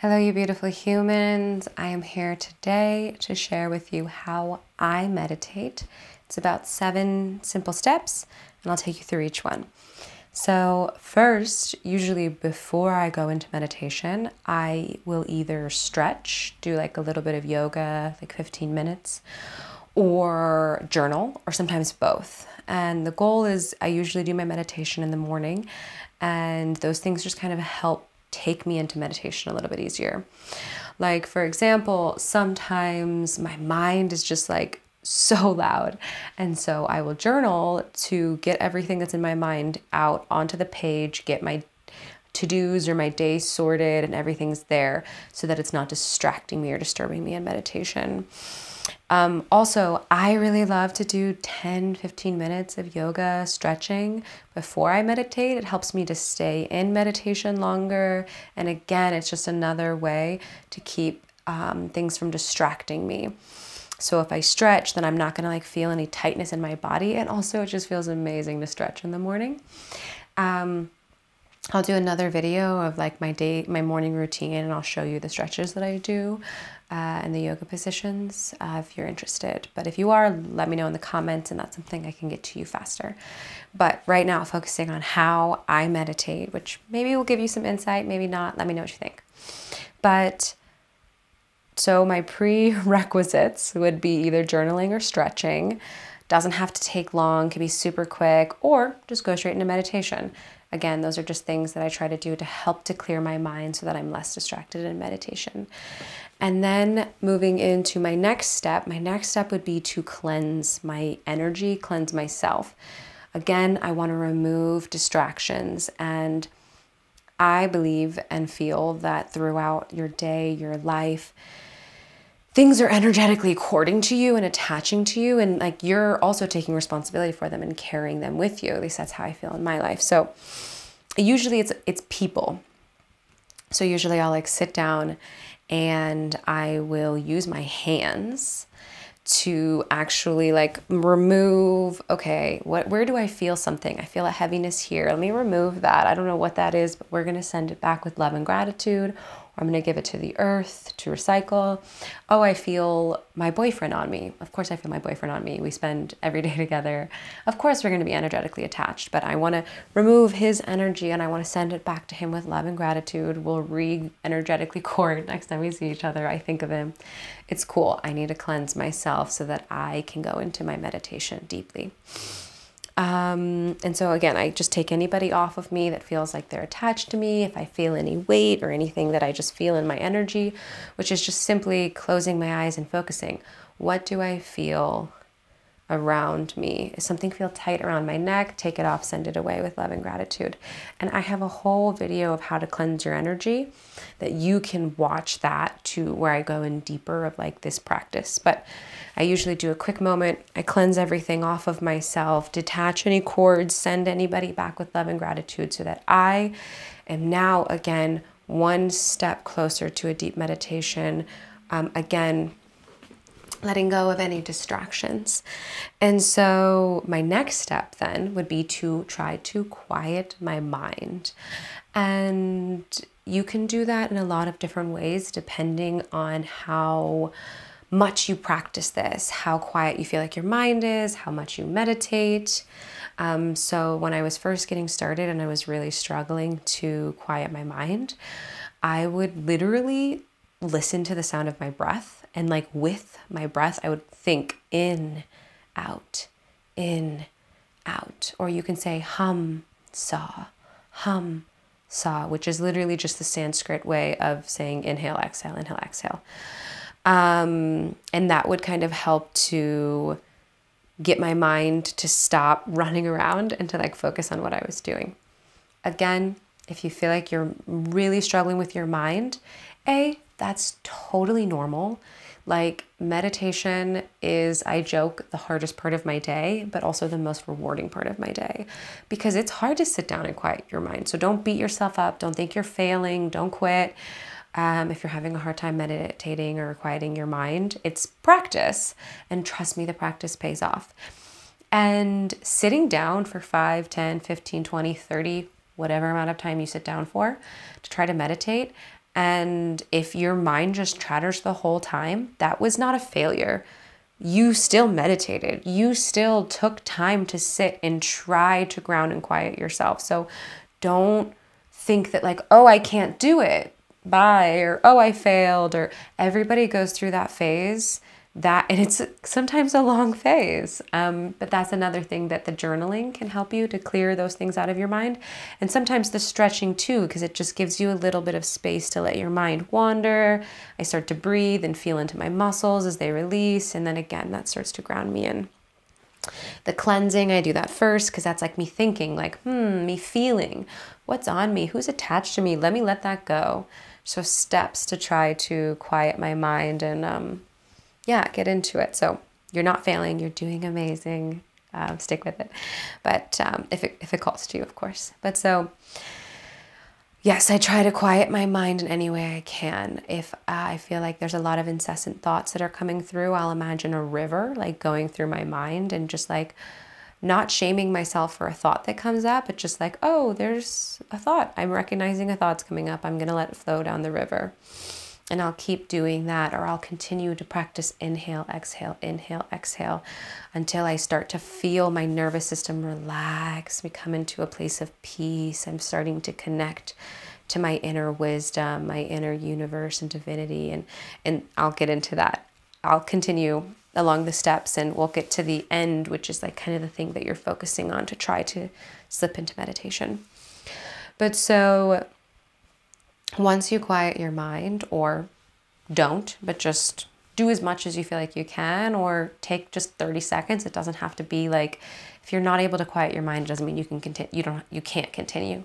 Hello, you beautiful humans. I am here today to share with you how I meditate. It's about 7 simple steps, and I'll take you through each one. So first, usually before I go into meditation, I will either stretch, do like a little bit of yoga, like 15 minutes, or journal, or sometimes both. And the goal is I usually do my meditation in the morning, and those things just kind of help take me into meditation a little bit easier. Like, for example, sometimes my mind is just like so loud, and so I will journal to get everything that's in my mind out onto the page, get my to-dos or my day sorted, and everything's there so that it's not distracting me or disturbing me in meditation. Also, I really love to do 10-15 minutes of yoga stretching before I meditate. It helps me to stay in meditation longer. And again, it's just another way to keep things from distracting me. So if I stretch, then I'm not gonna like feel any tightness in my body. And also it just feels amazing to stretch in the morning. I'll do another video of like my morning routine, and I'll show you the stretches that I do and the yoga positions if you're interested. But if you are, let me know in the comments, and that's something I can get to you faster. But right now, focusing on how I meditate, which maybe will give you some insight, maybe not. Let me know what you think. But so my prerequisites would be either journaling or stretching. Doesn't have to take long, can be super quick, or just go straight into meditation. Again, those are just things that I try to do to help to clear my mind so that I'm less distracted in meditation. And then moving into my next step would be to cleanse my energy, cleanse myself. Again, I want to remove distractions, and I believe and feel that throughout your day, your life, things are energetically courting to you and attaching to you, and like you're also taking responsibility for them and carrying them with you. At least that's how I feel in my life. So usually it's people. So usually I'll like sit down and I will use my hands to actually like remove, okay, where do I feel something? I feel a heaviness here. Let me remove that. I don't know what that is, but we're gonna send it back with love and gratitude. I'm gonna give it to the earth to recycle. Oh, I feel my boyfriend on me. Of course I feel my boyfriend on me. We spend every day together. Of course we're gonna be energetically attached, but I wanna remove his energy and I wanna send it back to him with love and gratitude. We'll re-energetically court next time we see each other. I think of him. It's cool. I need to cleanse myself so that I can go into my meditation deeply. And so again, I just take anybody off of me that feels like they're attached to me. If I feel any weight or anything that I just feel in my energy, which is just simply closing my eyes and focusing. What do I feel around me? Does something feel tight around my neck? Take it off, send it away with love and gratitude. And I have a whole video of how to cleanse your energy that you can watch that to where I go in deeper of like this practice. But I usually do a quick moment. I cleanse everything off of myself, detach any cords, send anybody back with love and gratitude so that I am now again, one step closer to a deep meditation. Again, letting go of any distractions. And so my next step then would be to try to quiet my mind. And you can do that in a lot of different ways, depending on how much you practice this, how quiet you feel like your mind is, how much you meditate. So when I was first getting started and I was really struggling to quiet my mind, I would literally listen to the sound of my breath, and like with my breath, I would think in, out, or you can say hum, sa, which is literally just the Sanskrit way of saying inhale, exhale, inhale, exhale. And that would kind of help to get my mind to stop running around and to like focus on what I was doing. Again, if you feel like you're really struggling with your mind, that's totally normal. Like meditation is, I joke, the hardest part of my day, but also the most rewarding part of my day because it's hard to sit down and quiet your mind. So don't beat yourself up. Don't think you're failing. Don't quit. If you're having a hard time meditating or quieting your mind, it's practice. And trust me, the practice pays off. And sitting down for 5, 10, 15, 20, 30, whatever amount of time you sit down for to try to meditate, And if your mind just chatters the whole time, that was not a failure. You still meditated. You still took time to sit and try to ground and quiet yourself. So don't think that like, oh, I can't do it. Bye. Or, oh, I failed. Or everybody goes through that phase. And it's sometimes a long phase, but that's another thing that the journaling can help you to clear those things out of your mind. And sometimes the stretching too, because it just gives you a little bit of space to let your mind wander. I start to breathe and feel into my muscles as they release. And then again, that starts to ground me in. The cleansing, I do that first because that's like me thinking like, me feeling what's on me, who's attached to me. Let me let that go. So steps to try to quiet my mind and, yeah, get into it. So you're not failing. You're doing amazing. Stick with it. But if it calls to you, of course. But so, yes, I try to quiet my mind in any way I can. If I feel like there's a lot of incessant thoughts that are coming through, I'll imagine a river like going through my mind and just like not shaming myself for a thought that comes up, but just like, oh, there's a thought. I'm recognizing a thought's coming up. I'm going to let it flow down the river. And I'll keep doing that, or I'll continue to practice inhale, exhale, until I start to feel my nervous system relax. We come into a place of peace. I'm starting to connect to my inner wisdom, my inner universe and divinity. And I'll get into that. I'll continue along the steps and we'll get to the end, which is like kind of the thing that you're focusing on to try to slip into meditation. But so once you quiet your mind, or don't, but just do as much as you feel like you can, or take just 30 seconds. It doesn't have to be like, if you're not able to quiet your mind, it doesn't mean you can continue. You can't continue.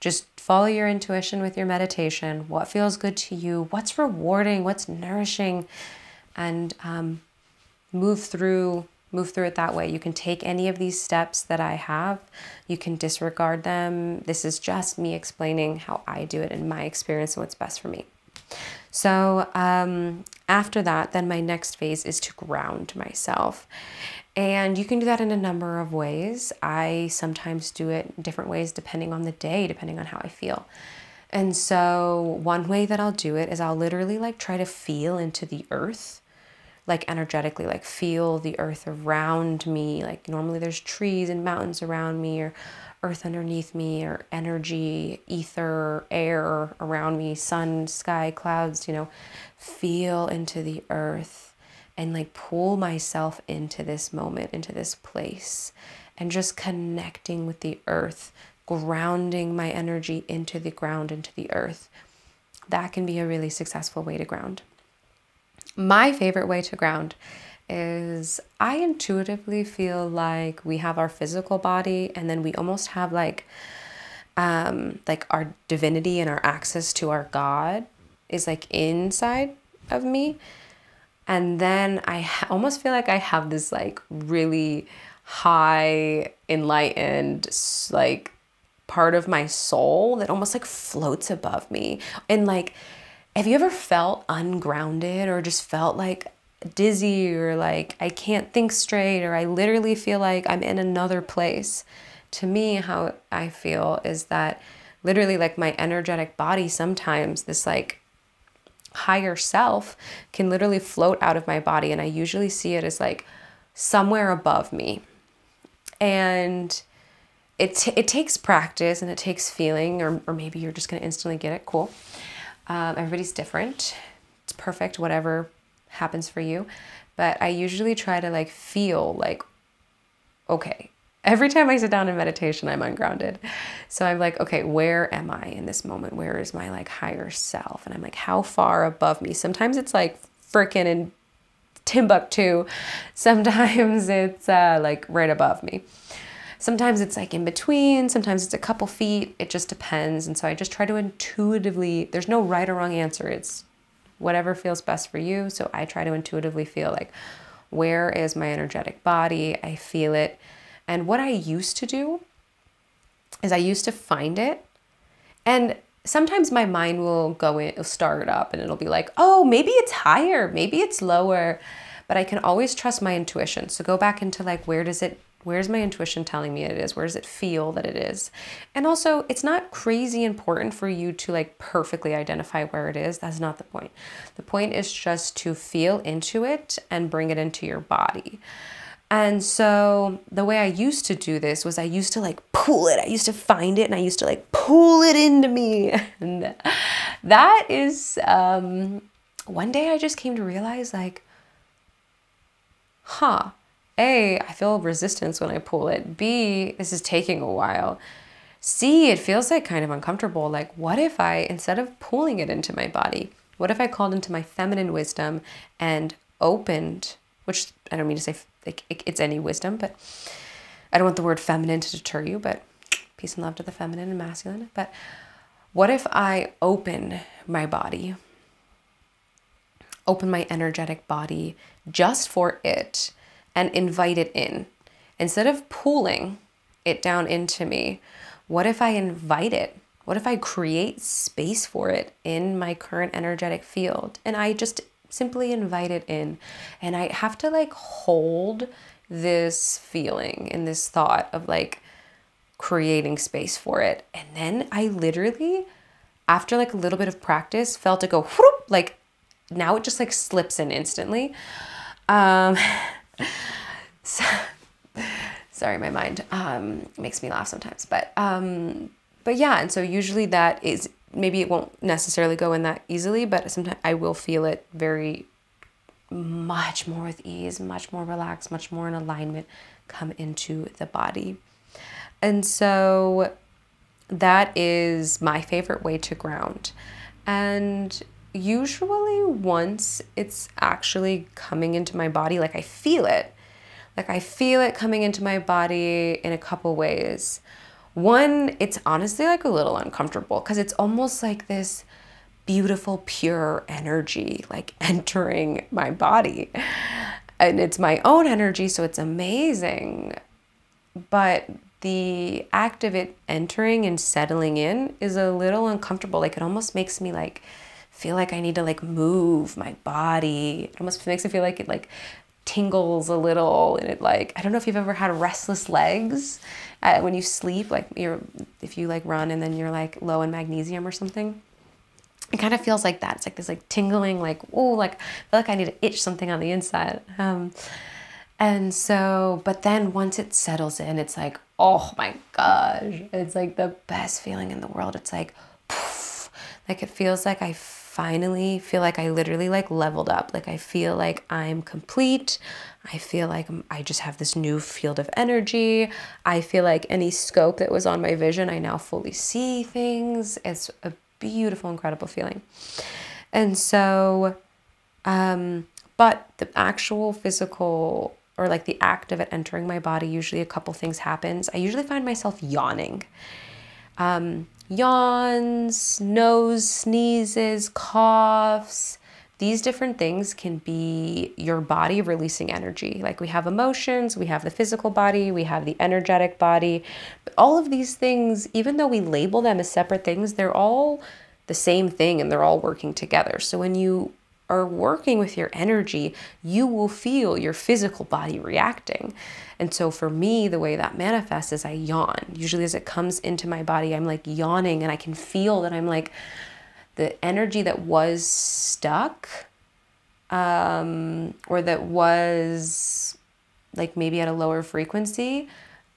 Just follow your intuition with your meditation. What feels good to you? What's rewarding? What's nourishing? And move through it that way. You can take any of these steps that I have. You can disregard them. This is just me explaining how I do it in my experience and what's best for me. So after that, then my next phase is to ground myself. And you can do that in a number of ways. I sometimes do it in different ways depending on the day, depending on how I feel. And so one way that I'll do it is I'll literally like try to feel into the earth, like energetically, like feel the earth around me. Like normally there's trees and mountains around me, or earth underneath me, or energy, ether, air around me, sun, sky, clouds, you know, feel into the earth and like pull myself into this moment, into this place, and just connecting with the earth, grounding my energy into the ground, into the earth. That can be a really successful way to ground. My favorite way to ground is I intuitively feel like we have our physical body, and then we almost have like our divinity and our access to our God is like inside of me. And then I almost feel like I have this like really high, enlightened, like part of my soul that almost like floats above me. And like, have you ever felt ungrounded, or just felt like dizzy, or like I can't think straight, or I literally feel like I'm in another place? To me, how I feel is that literally like my energetic body, sometimes this like higher self can literally float out of my body. And I usually see it as like somewhere above me. And it takes practice, and it takes feeling, or maybe you're just going to instantly get it. Cool. Everybody's different. It's perfect, whatever happens for you. But I usually try to like feel like, okay, every time I sit down in meditation, I'm ungrounded. So I'm like, okay, where am I in this moment? Where is my like higher self? And I'm like, how far above me? Sometimes it's like freaking in Timbuktu. Sometimes it's like right above me. Sometimes it's like in between, sometimes it's a couple feet, it just depends. And so I just try to intuitively, there's no right or wrong answer, it's whatever feels best for you. So I try to intuitively feel like, where is my energetic body? I feel it. And what I used to do is I used to find it, and sometimes my mind will go in, it'll start it up, and it'll be like, oh, maybe it's higher, maybe it's lower, but I can always trust my intuition. So go back into like, where does it Where's my intuition telling me it is? Where does it feel that it is? And also, it's not crazy important for you to like perfectly identify where it is. That's not the point. The point is just to feel into it and bring it into your body. And so the way I used to do this was I used to like pull it. I used to find it and I used to like pull it into me. And that is, one day I just came to realize like, huh, A, I feel resistance when I pull it. B, this is taking a while. C, it feels like kind of uncomfortable. Like, what if I, instead of pulling it into my body, what if I called into my feminine wisdom and opened, which I don't mean to say like it's any wisdom, but I don't want the word feminine to deter you, but peace and love to the feminine and masculine. But what if I open my body, open my energetic body just for it, and invite it in. Instead of pulling it down into me, what if I invite it? What if I create space for it in my current energetic field? And I just simply invite it in. And I have to like hold this feeling and this thought of like creating space for it. And then I literally, after like a little bit of practice, felt it go whoop, like now it just like slips in instantly. So, sorry, my mind makes me laugh sometimes, but yeah, and so usually that is, maybe it won't necessarily go in that easily, but sometimes I will feel it very much more with ease, much more relaxed, much more in alignment, come into the body. And so that is my favorite way to ground. And usually once it's actually coming into my body, like I feel it, coming into my body in a couple ways. One, it's honestly like a little uncomfortable because it's almost like this beautiful, pure energy, like entering my body, and it's my own energy. So it's amazing. But the act of it entering and settling in is a little uncomfortable. Like it almost makes me like, feel like I need to like move my body. It almost makes me feel like it like tingles a little, and it like, I don't know if you've ever had restless legs when you sleep, like you're, if you like run and then you're like low in magnesium or something, it kind of feels like that. It's like this like tingling, like, oh, like I feel like I need to itch something on the inside. And so, but then once it settles in, it's like, oh my gosh, it's like the best feeling in the world. It's like, poof, like it feels like I finally feel like I literally like leveled up. Like I feel like I'm complete. I feel like I just have this new field of energy. I feel like any scope that was on my vision, I now fully see things. It's a beautiful, incredible feeling. And so, but the actual physical, or like the act of it entering my body, usually a couple things happens. I usually find myself yawning. Yawns, nose sneezes, coughs, these different things can be your body releasing energy. Like we have emotions, we have the physical body, we have the energetic body, but all of these things, even though we label them as separate things, they're all the same thing and they're all working together. So when you are working with your energy, you will feel your physical body reacting. And so for me, the way that manifests is I yawn. Usually as it comes into my body, I'm like yawning, and I can feel that I'm like the energy that was stuck, or that was like maybe at a lower frequency.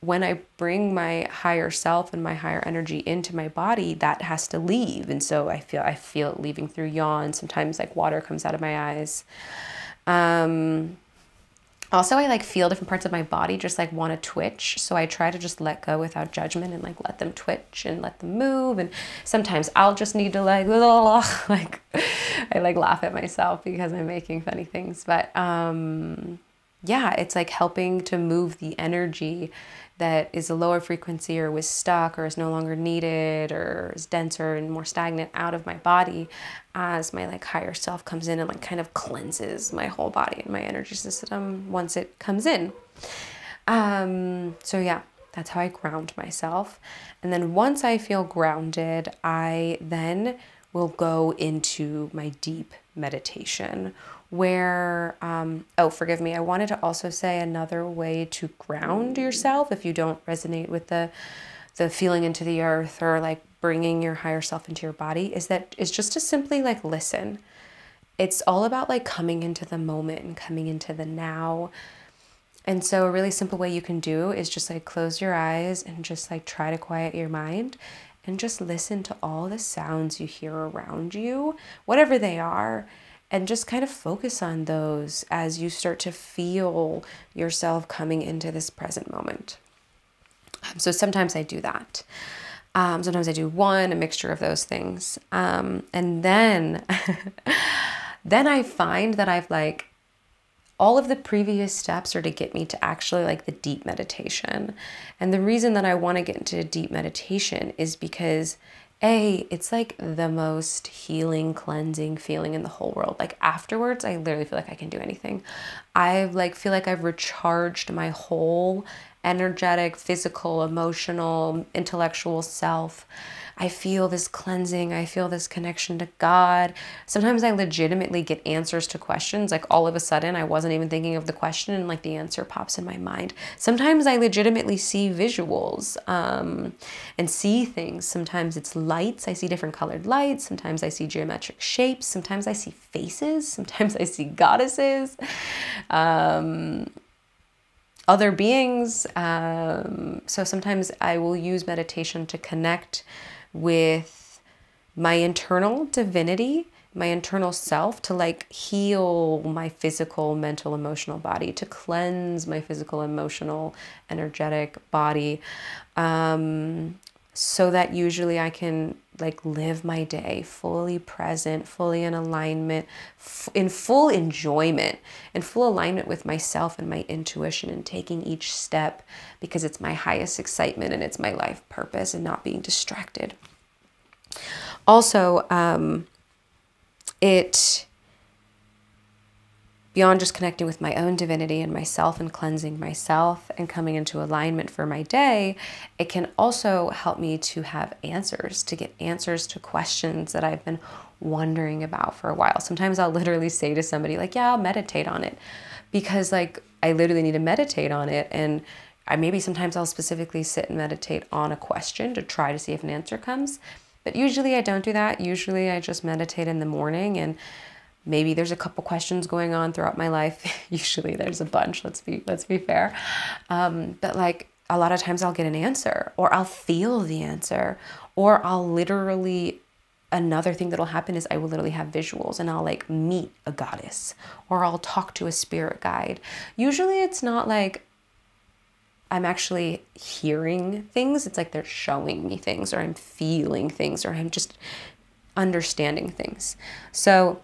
When I bring my higher self and my higher energy into my body, that has to leave. And so I feel it leaving through yawn. Sometimes like water comes out of my eyes. Also, I like feel different parts of my body just like want to twitch. So I try to just let go without judgment and like let them twitch and let them move. And sometimes I'll just need to like, like I like laugh at myself because I'm making funny things. But yeah, it's like helping to move the energy that is a lower frequency or was stuck or is no longer needed or is denser and more stagnant out of my body, as my like higher self comes in and like kind of cleanses my whole body and my energy system once it comes in. So yeah, that's how I ground myself. And then once I feel grounded, I then will go into my deep meditation where, oh, forgive me, I wanted to also say another way to ground yourself if you don't resonate with the feeling into the earth or like bringing your higher self into your body is that it's just to simply like listen. It's all about like coming into the moment and coming into the now. And so a really simple way you can do is just like close your eyes and just like try to quiet your mind and just listen to all the sounds you hear around you, whatever they are, and just kind of focus on those as you start to feel yourself coming into this present moment. So sometimes I do that. Sometimes I do a mixture of those things. And then, then I find that I've like, all of the previous steps are to get me to actually like the deep meditation. And the reason that I want to get into deep meditation is because A, it's like the most healing, cleansing feeling in the whole world. Like afterwards, I literally feel like I can do anything. I like feel like I've recharged my whole energetic, physical, emotional, intellectual self. I feel this cleansing. I feel this connection to God. Sometimes I legitimately get answers to questions. Like all of a sudden, I wasn't even thinking of the question and like the answer pops in my mind. Sometimes I legitimately see visuals and see things. Sometimes it's lights. I see different colored lights. Sometimes I see geometric shapes. Sometimes I see faces. Sometimes I see goddesses. Other beings. So sometimes I will use meditation to connect with my internal divinity, my internal self, to like heal my physical, mental, emotional body, to cleanse my physical, emotional, energetic body. So that usually I can like live my day fully present, fully in alignment, in full enjoyment, in full alignment with myself and my intuition and taking each step because it's my highest excitement and it's my life purpose and not being distracted. Also, beyond just connecting with my own divinity and myself and cleansing myself and coming into alignment for my day, it can also help me to have answers, to get answers to questions that I've been wondering about for a while. Sometimes I'll literally say to somebody like, yeah, I'll meditate on it because like I literally need to meditate on it. And maybe sometimes I'll specifically sit and meditate on a question to try to see if an answer comes. But usually I don't do that. Usually I just meditate in the morning, and maybe there's a couple questions going on throughout my life. Usually there's a bunch, let's be fair. But like a lot of times I'll get an answer, or I'll feel the answer, or I'll literally, another thing that'll happen is I will literally have visuals and I'll like meet a goddess, or I'll talk to a spirit guide. Usually it's not like I'm actually hearing things. It's like they're showing me things, or I'm feeling things, or I'm just understanding things. So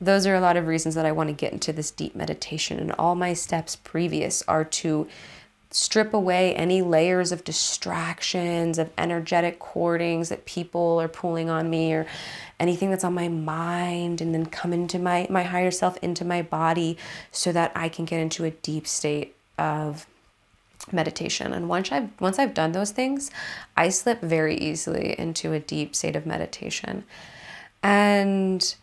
those are a lot of reasons that I want to get into this deep meditation, and all my steps previous are to strip away any layers of distractions, of energetic cordings that people are pulling on me, or anything that's on my mind, and then come into my higher self, into my body, so that I can get into a deep state of meditation. And once I've done those things, I slip very easily into a deep state of meditation. And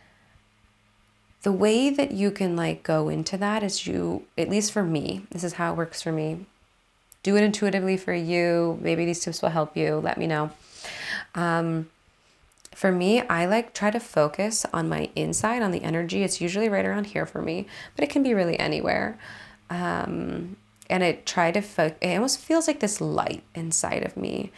the way that you can like go into that is you, at least for me, this is how it works for me. Do it intuitively for you. Maybe these tips will help you. Let me know. For me, I like try to focus on my inside, on the energy. It's usually right around here for me, but it can be really anywhere. And it almost feels like this light inside of me.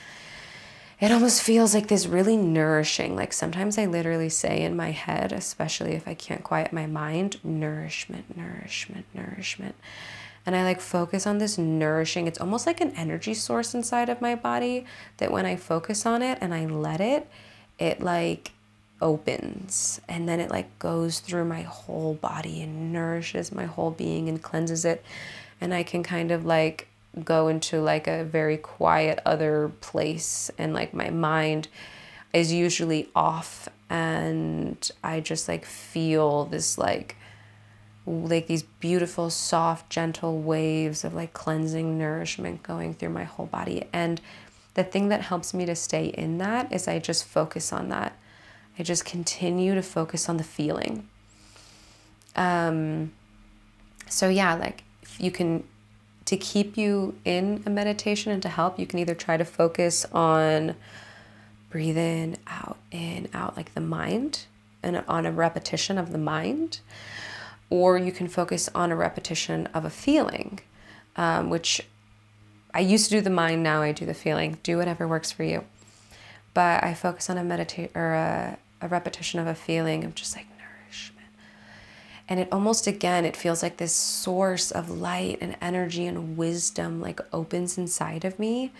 It almost feels like this really nourishing, like sometimes I literally say in my head, especially if I can't quiet my mind, nourishment, nourishment, nourishment. And I like focus on this nourishing. It's almost like an energy source inside of my body that when I focus on it and I let it, it like opens, and then it like goes through my whole body and nourishes my whole being and cleanses it. And I can kind of like go into like a very quiet other place, and like my mind is usually off, and I just like feel this like these beautiful, soft, gentle waves of like cleansing nourishment going through my whole body. And the thing that helps me to stay in that is I just focus on that. I just continue to focus on the feeling. So yeah, like you can, to keep you in a meditation and to help, you can either try to focus on breathe in, out, like the mind, and on a repetition of the mind, or you can focus on a repetition of a feeling, which I used to do the mind, now I do the feeling. Do whatever works for you. But I focus on a repetition of a feeling of just like nourishment. And it almost, again, it feels like this source of light and energy and wisdom like opens inside of me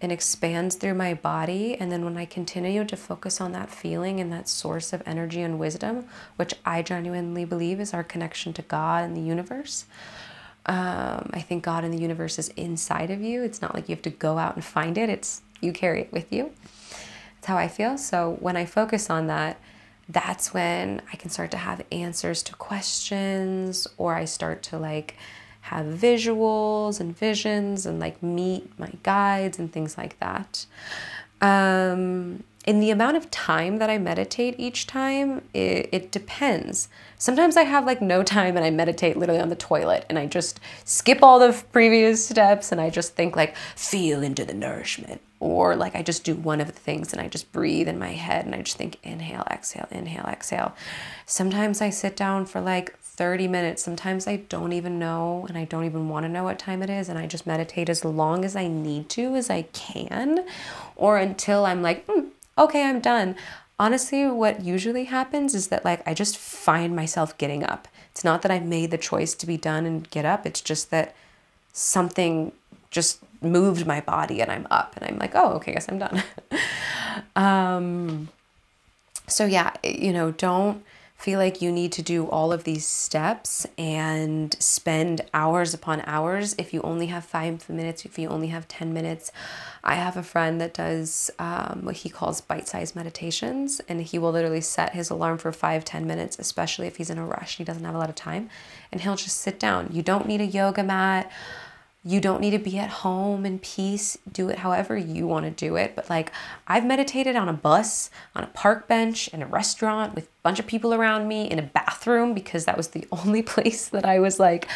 and expands through my body. And then when I continue to focus on that feeling and that source of energy and wisdom, which I genuinely believe is our connection to God and the universe, I think God and the universe is inside of you. It's not like you have to go out and find it. It's you carry it with you. That's how I feel. So when I focus on that, that's when I can start to have answers to questions, or I start to like have visuals and visions and like meet my guides and things like that. In the amount of time that I meditate each time, it depends. Sometimes I have like no time and I meditate literally on the toilet and I just skip all the previous steps and I just think like, feel into the nourishment. Or like I just do one of the things and I just breathe in my head and I just think inhale, exhale, inhale, exhale. Sometimes I sit down for like 30 minutes. Sometimes I don't even know and I don't even want to know what time it is, and I just meditate as long as I need to, as I can, or until I'm like, okay, I'm done. Honestly, what usually happens is that like I just find myself getting up. It's not that I've made the choice to be done and get up. It's just that something just moved my body and I'm up and I'm like, oh, okay, I guess I'm done. So yeah, you know, don't feel like you need to do all of these steps and spend hours upon hours if you only have 5 minutes, if you only have 10 minutes. I have a friend that does what he calls bite-sized meditations, and he will literally set his alarm for 5-10 minutes, especially if he's in a rush, he doesn't have a lot of time, and he'll just sit down. You don't need a yoga mat. You don't need to be at home in peace. Do it however you want to do it. But like I've meditated on a bus, on a park bench, in a restaurant with a bunch of people around me, in a bathroom, because that was the only place that I was like,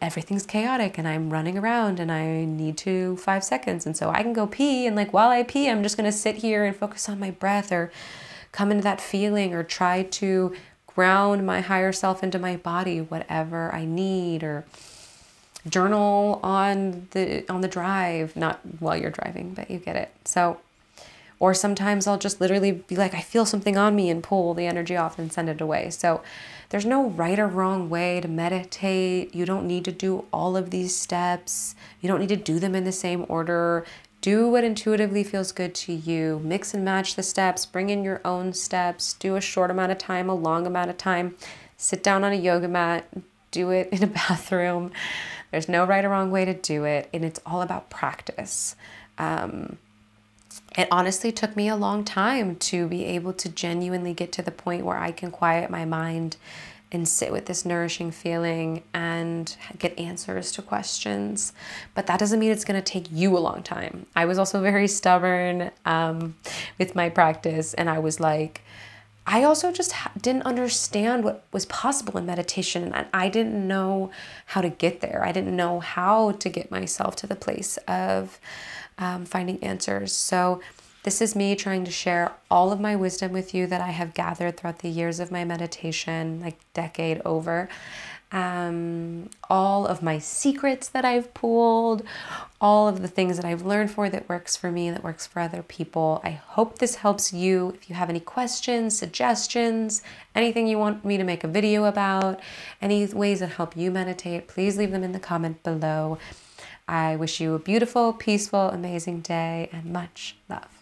everything's chaotic and I'm running around and I need to 5 seconds. And so I can go pee, and like while I pee, I'm just going to sit here and focus on my breath or come into that feeling or try to ground my higher self into my body, whatever I need, or journal on the drive, not while you're driving, but you get it. So, or sometimes I'll just literally be like, I feel something on me, and pull the energy off and send it away. So there's no right or wrong way to meditate. You don't need to do all of these steps. You don't need to do them in the same order. Do what intuitively feels good to you. Mix and match the steps, bring in your own steps, do a short amount of time, a long amount of time, sit down on a yoga mat, do it in a bathroom. There's no right or wrong way to do it, and it's all about practice. It honestly took me a long time to be able to genuinely get to the point where I can quiet my mind and sit with this nourishing feeling and get answers to questions. But that doesn't mean it's gonna take you a long time. I was also very stubborn with my practice, and I was like, I also just didn't understand what was possible in meditation, and I didn't know how to get there. I didn't know how to get myself to the place of finding answers. So this is me trying to share all of my wisdom with you that I have gathered throughout the years of my meditation, like decade over. All of my secrets that I've pulled, all of the things that I've learned that works for me, that works for other people. I hope this helps you. If you have any questions, suggestions, anything you want me to make a video about, any ways that help you meditate, please leave them in the comment below. I wish you a beautiful, peaceful, amazing day, and much love.